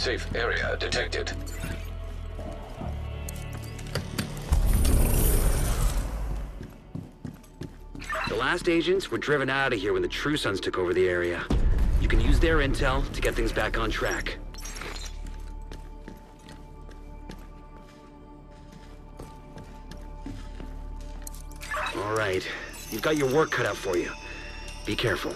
Safe area detected. The last agents were driven out of here when the True Sons took over the area. You can use their intel to get things back on track. All right, you've got your work cut out for you. Be careful.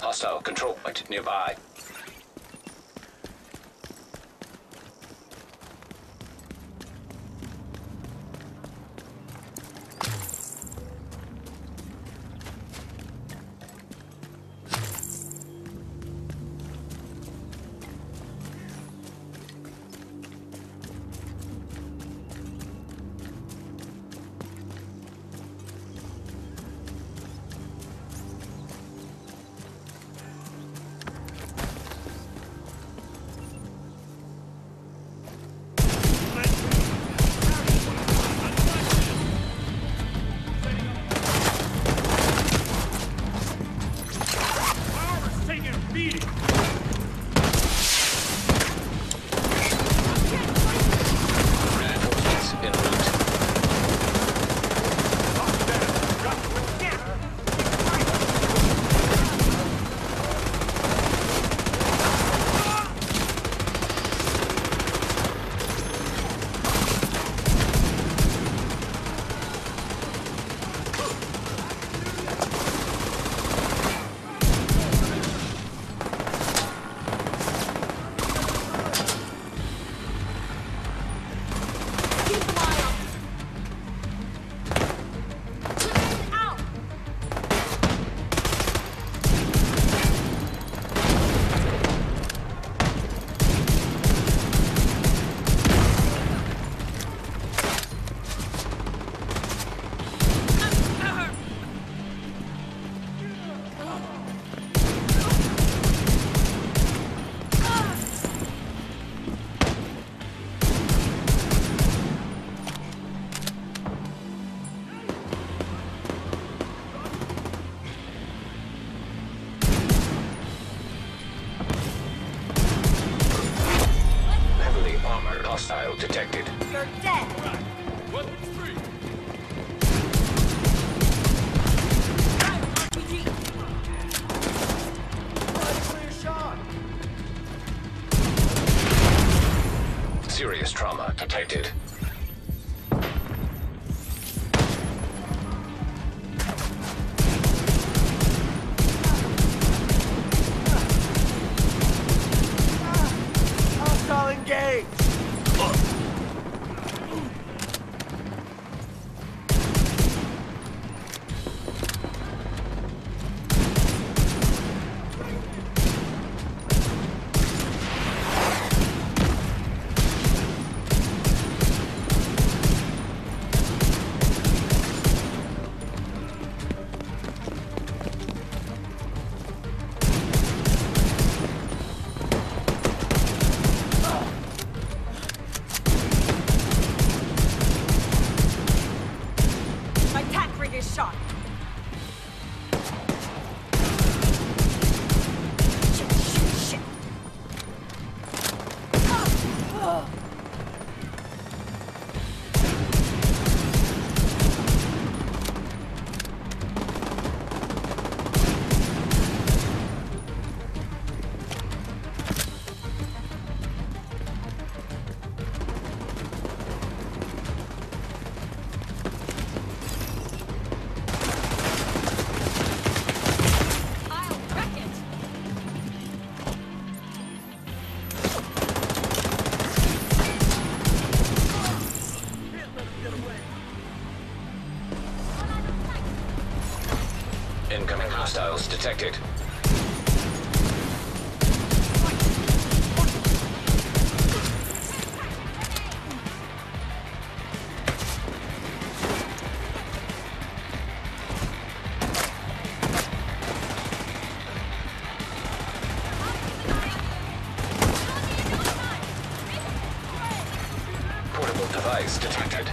Hostile control point nearby. is shot. Incoming hostiles detected. Portable device detected.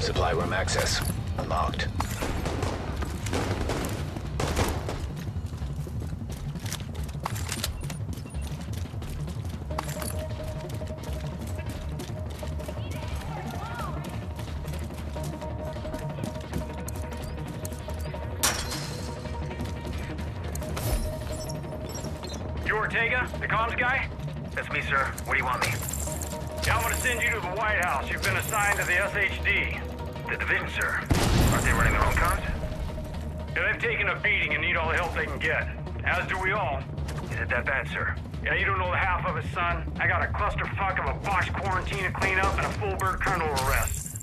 Supply room access unlocked. You Ortega, the comms guy? That's me, sir. What do you want me? Yeah, I'm gonna send you to the White House. You've been assigned to the SHD. The division, sir. Aren't they running their own comms? Yeah, they've taken a beating and need all the help they can get. As do we all. Is it that bad, sir? Yeah, you don't know the half of it, son. I got a clusterfuck of a box quarantine to clean up and a full-bird colonel arrest.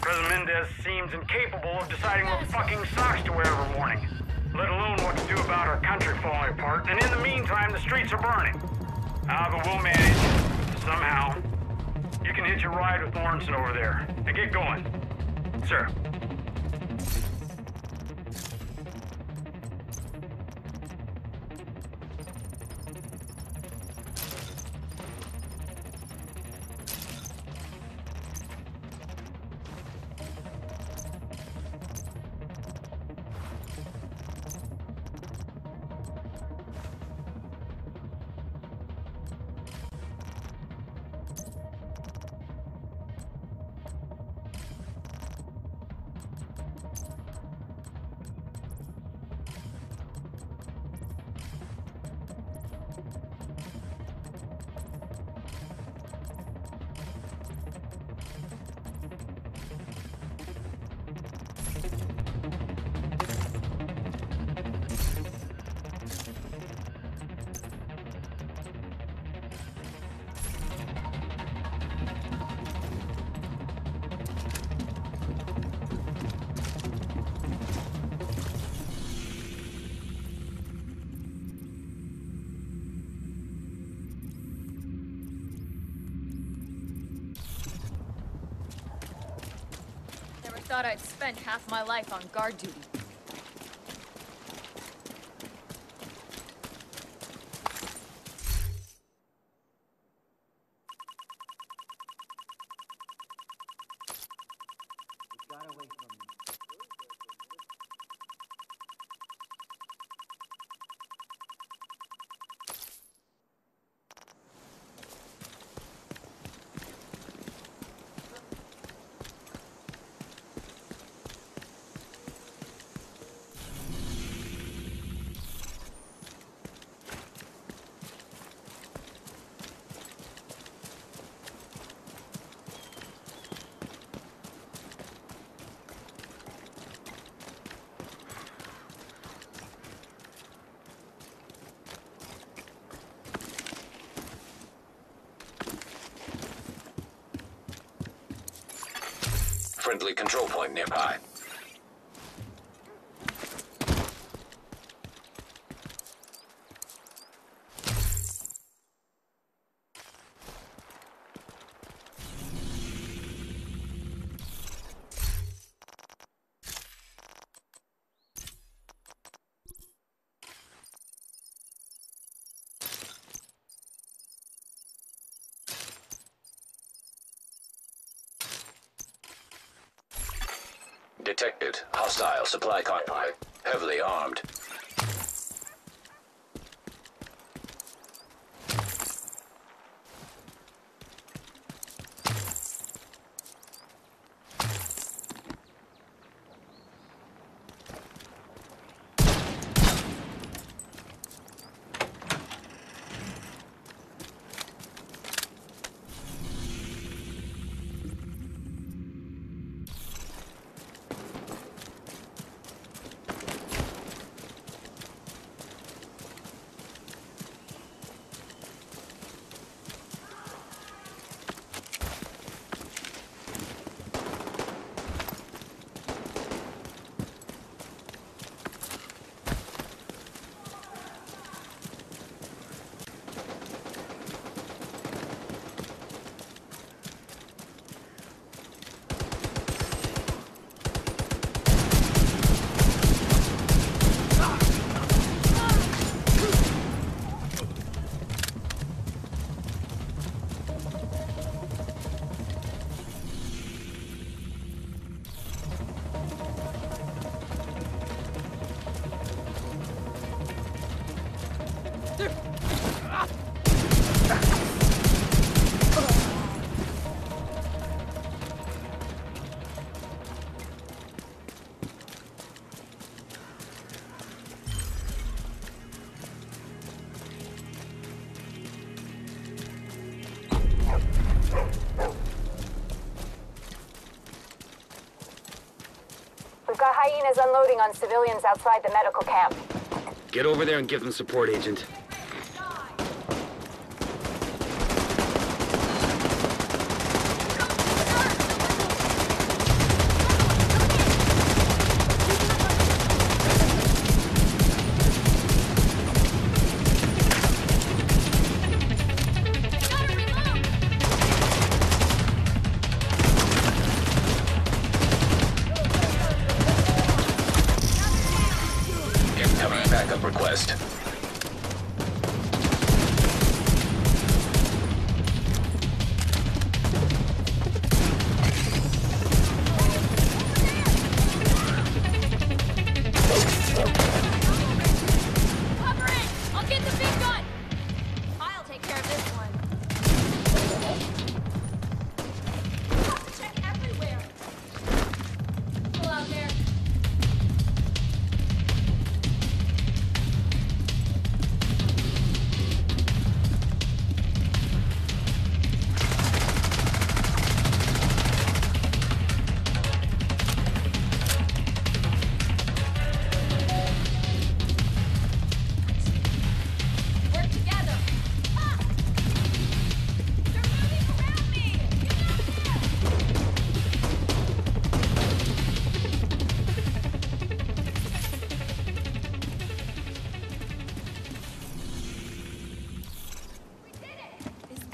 President Mendez seems incapable of deciding what fucking socks to wear every morning, let alone what to do about our country falling apart. And in the meantime, the streets are burning. Ah, but we'll manage. somehow. You can hitch a ride with Thorson over there and get going. Sir. I thought I'd spent half my life on guard duty. Friendly control point nearby. Detected. Hostile supply convoy. Heavily armed. Hyena's unloading on civilians outside the medical camp. Get over there and give them support, Agent. Gotta reload! test.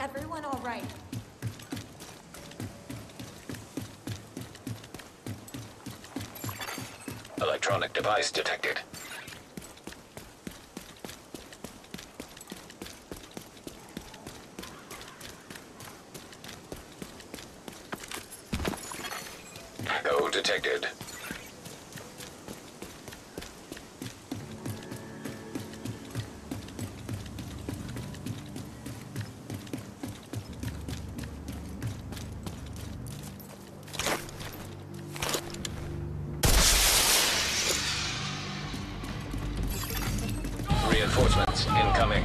Everyone all right? Electronic device detected. Code detected. Reinforcements incoming.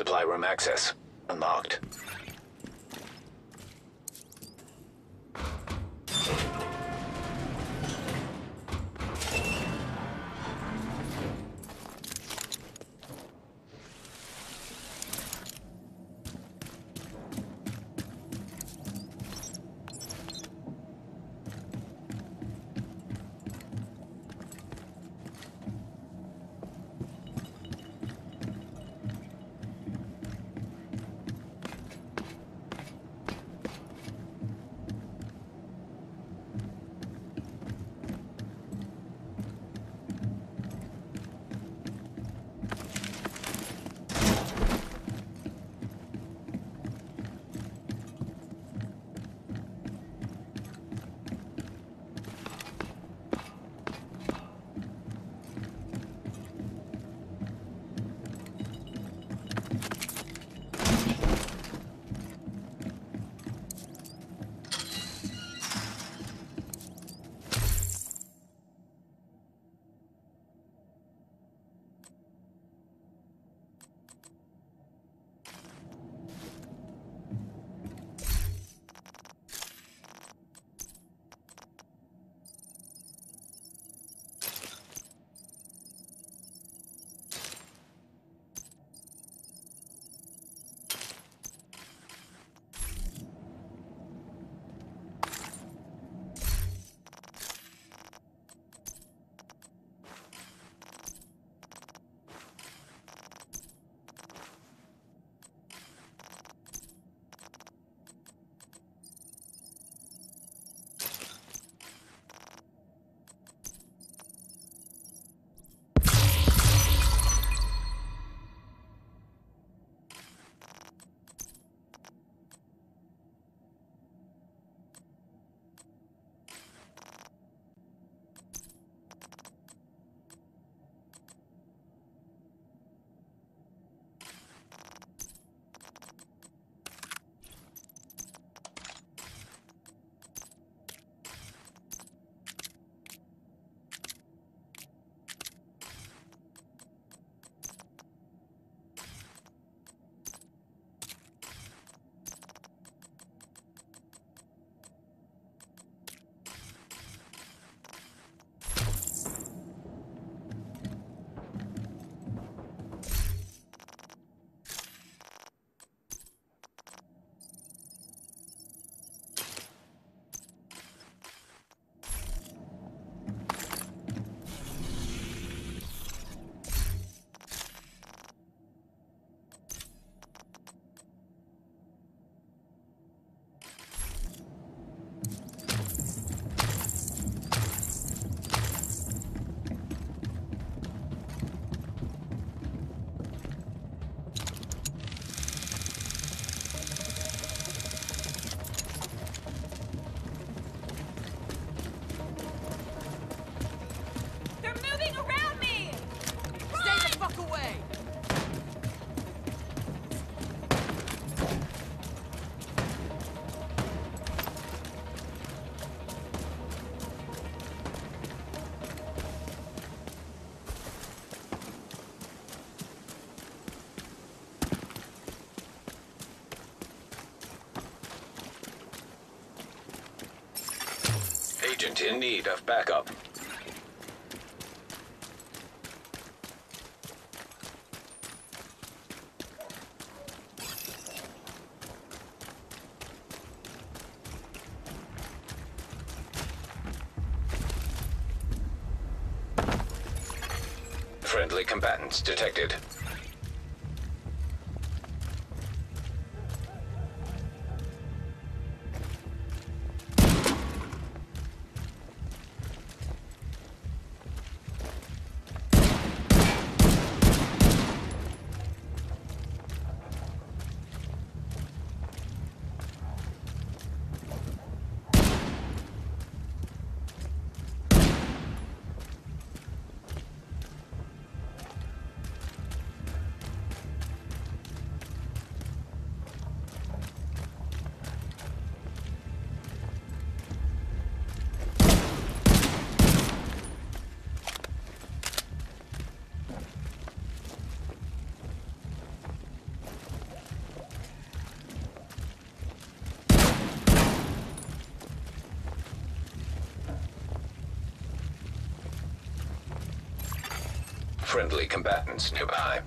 supply room access. Unlocked. Agent in need of backup. Friendly combatants detected. friendly combatants nearby.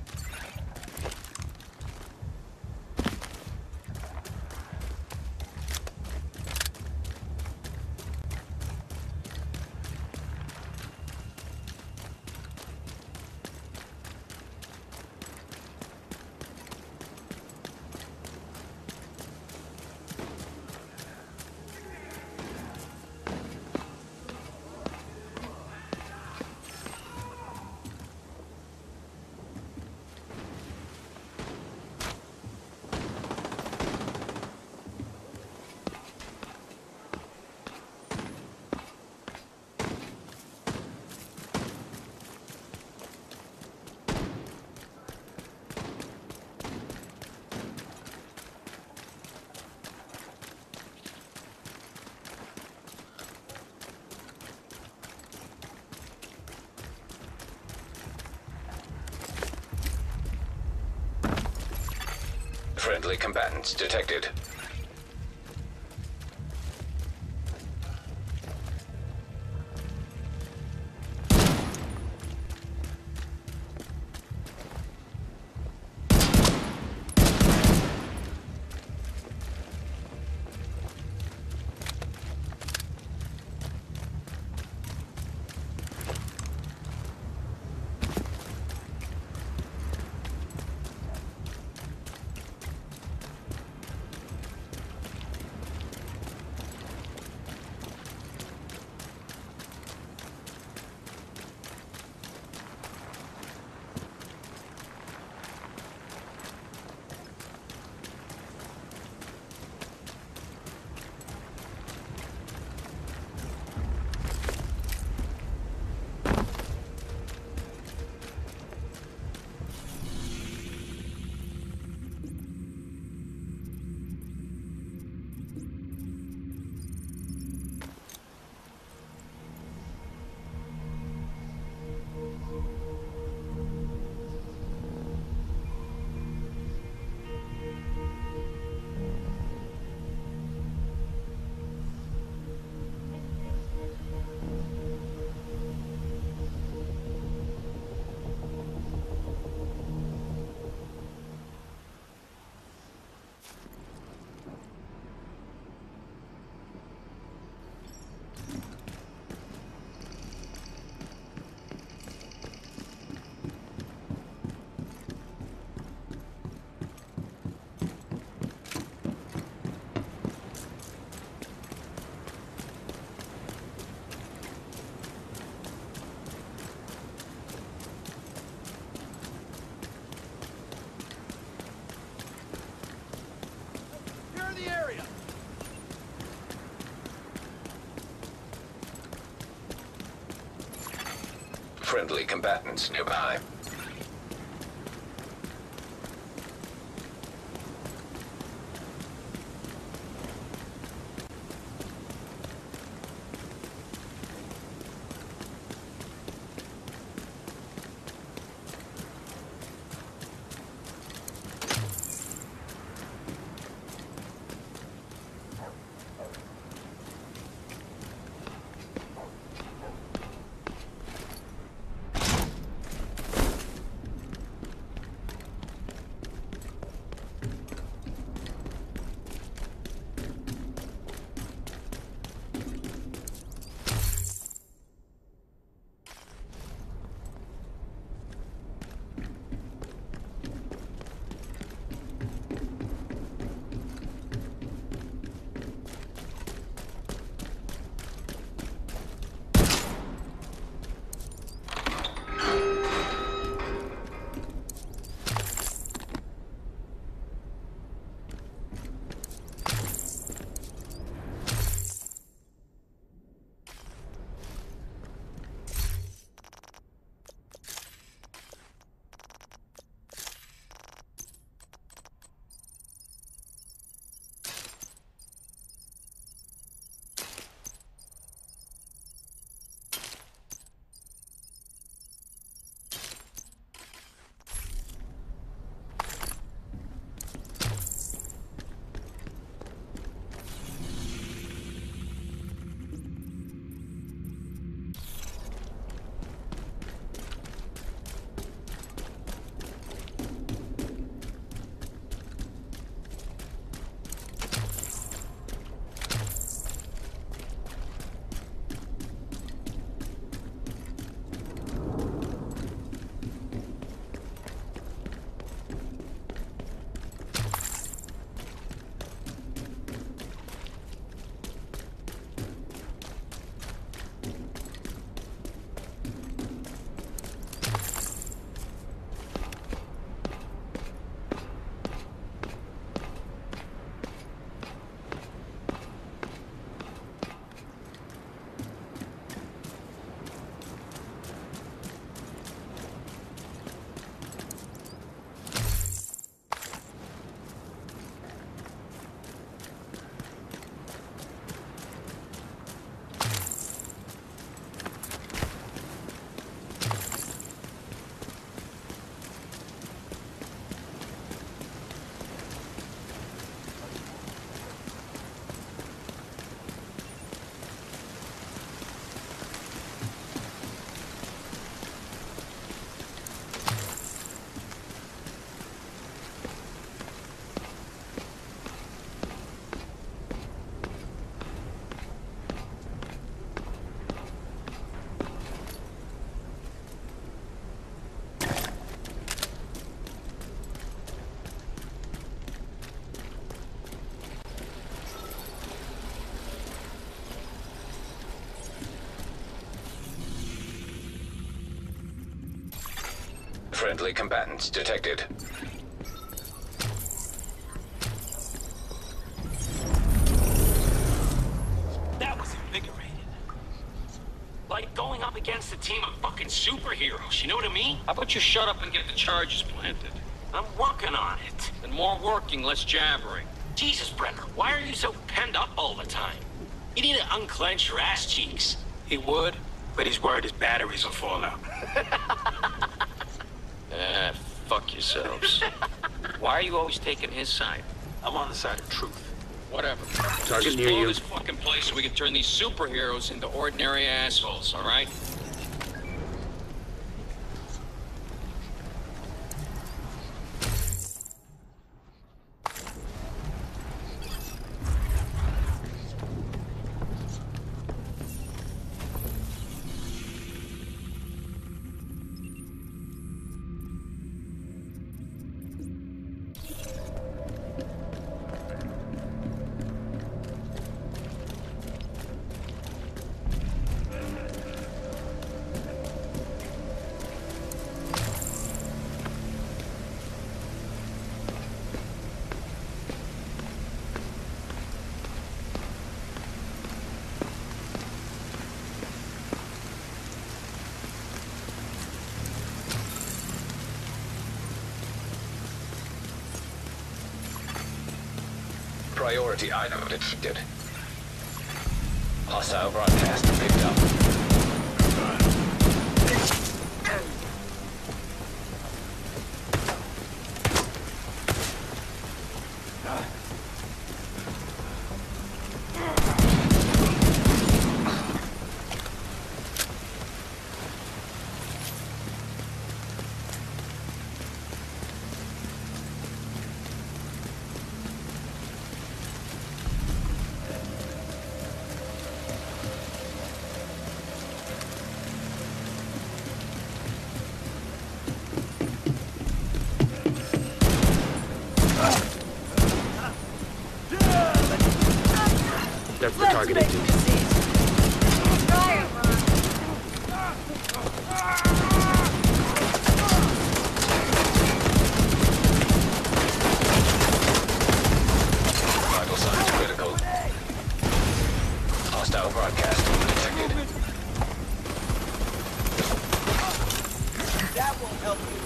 Friendly combatants detected. Friendly combatants nearby. Friendly combatants detected. That was invigorating. Like going up against a team of fucking superheroes, you know what I mean? How about you shut up and get the charges planted? I'm working on it. And more working, less jabbering. Jesus, Brenner, why are you so penned up all the time? You need to unclench your ass cheeks. He would, but his word is batteries will fall out. Fuck yourselves. Why are you always taking his side? I'm on the side of truth. Whatever. Just blow this fucking place so we can turn these superheroes into ordinary assholes, all right? Priority item detected. Hostile broadcast picked up. That's the targeted dude. Vital signs critical. Hostile broadcast detected. That won't help you.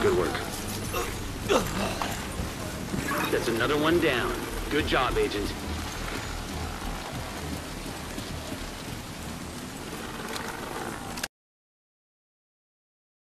Good work. That's another one down. Good job, Agent.